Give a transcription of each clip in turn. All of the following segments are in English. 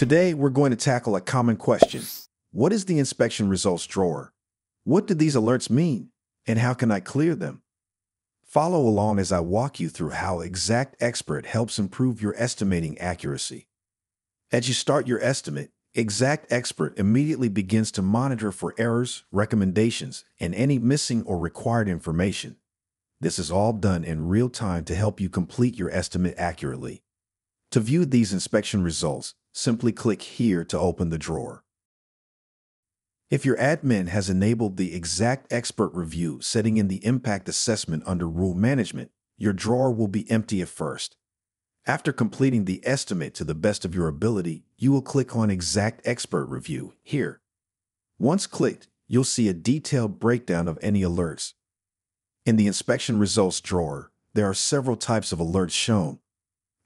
Today, we're going to tackle a common question. What is the inspection results drawer? What do these alerts mean, and how can I clear them? Follow along as I walk you through how XactXpert helps improve your estimating accuracy. As you start your estimate, XactXpert immediately begins to monitor for errors, recommendations, and any missing or required information. This is all done in real time to help you complete your estimate accurately. To view these inspection results, simply click here to open the drawer. If your admin has enabled the XactXpert review setting in the Impact Assessment under Rule Management, your drawer will be empty at first. After completing the estimate to the best of your ability, you will click on XactXpert Review here. Once clicked, you'll see a detailed breakdown of any alerts. In the Inspection Results drawer, there are several types of alerts shown.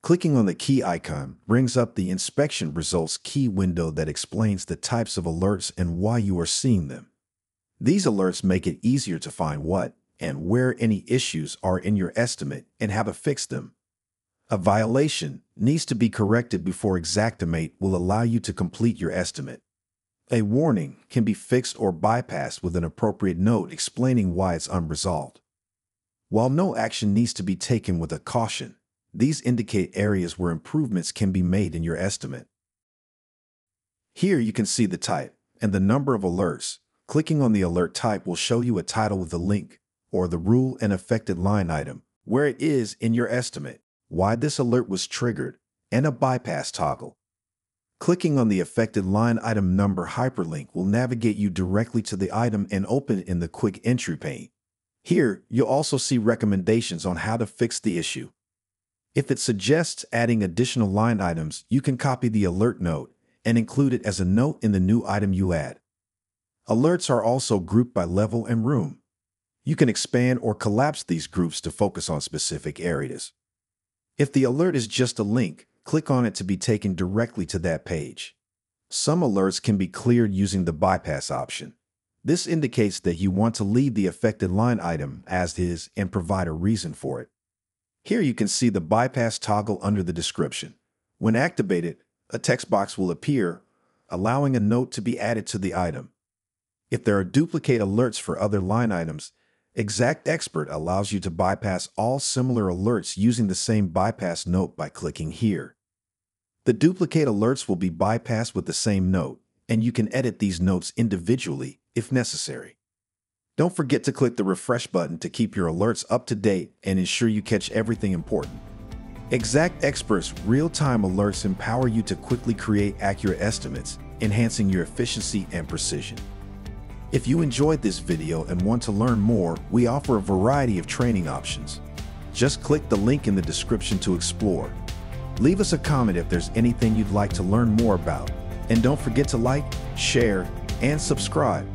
Clicking on the key icon brings up the Inspection Results key window that explains the types of alerts and why you are seeing them. These alerts make it easier to find what and where any issues are in your estimate and how to fix them. A violation needs to be corrected before Xactimate will allow you to complete your estimate. A warning can be fixed or bypassed with an appropriate note explaining why it's unresolved. While no action needs to be taken with a caution, these indicate areas where improvements can be made in your estimate. Here you can see the type and the number of alerts. Clicking on the alert type will show you a title with a link, or the rule and affected line item, where it is in your estimate, why this alert was triggered, and a bypass toggle. Clicking on the affected line item number hyperlink will navigate you directly to the item and open in the quick entry pane. Here, you'll also see recommendations on how to fix the issue. If it suggests adding additional line items, you can copy the alert note and include it as a note in the new item you add. Alerts are also grouped by level and room. You can expand or collapse these groups to focus on specific areas. If the alert is just a link, click on it to be taken directly to that page. Some alerts can be cleared using the bypass option. This indicates that you want to leave the affected line item as is and provide a reason for it. Here you can see the bypass toggle under the description. When activated, a text box will appear, allowing a note to be added to the item. If there are duplicate alerts for other line items, XactXpert allows you to bypass all similar alerts using the same bypass note by clicking here. The duplicate alerts will be bypassed with the same note, and you can edit these notes individually if necessary. Don't forget to click the refresh button to keep your alerts up to date and ensure you catch everything important. XactXpert's real-time alerts empower you to quickly create accurate estimates, enhancing your efficiency and precision. If you enjoyed this video and want to learn more, we offer a variety of training options. Just click the link in the description to explore. Leave us a comment if there's anything you'd like to learn more about, and don't forget to like, share, and subscribe.